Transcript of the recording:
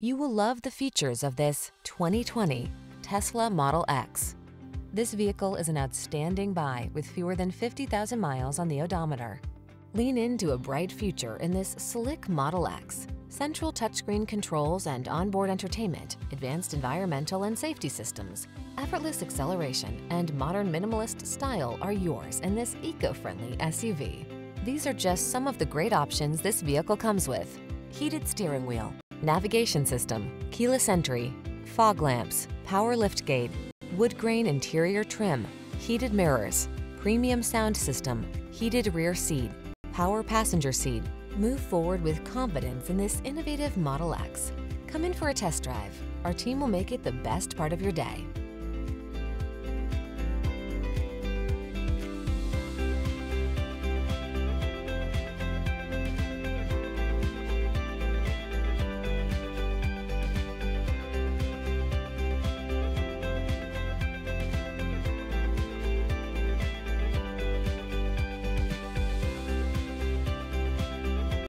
You will love the features of this 2020 Tesla Model X. This vehicle is an outstanding buy with fewer than 50,000 miles on the odometer. Lean into a bright future in this slick Model X. Central touchscreen controls and onboard entertainment, advanced environmental and safety systems, effortless acceleration, and modern minimalist style are yours in this eco-friendly SUV. These are just some of the great options this vehicle comes with: heated steering wheel, navigation system, keyless entry, fog lamps, power liftgate, wood grain interior trim, heated mirrors, premium sound system, heated rear seat, power passenger seat. Move forward with confidence in this innovative Model X. Come in for a test drive. Our team will make it the best part of your day.